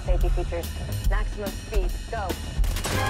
vehicle safety features. Maximum speed, go. No,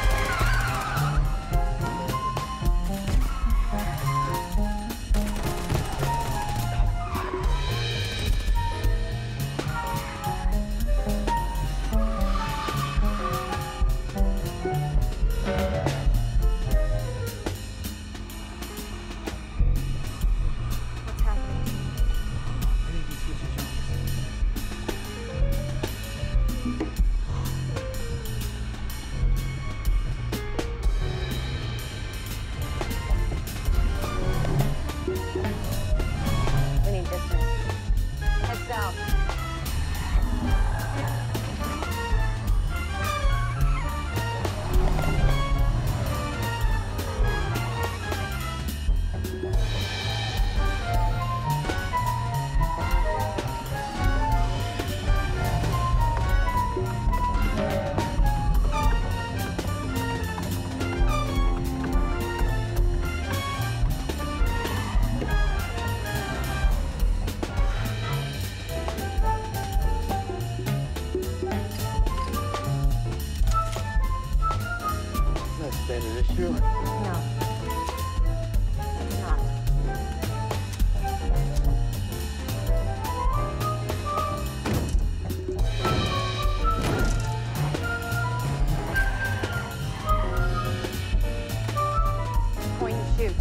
it's not. Point and shoot.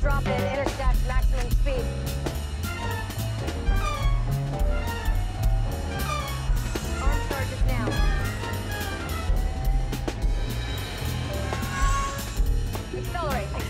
Drop in, intersect, maximum speed. Arm charges now. Accelerate.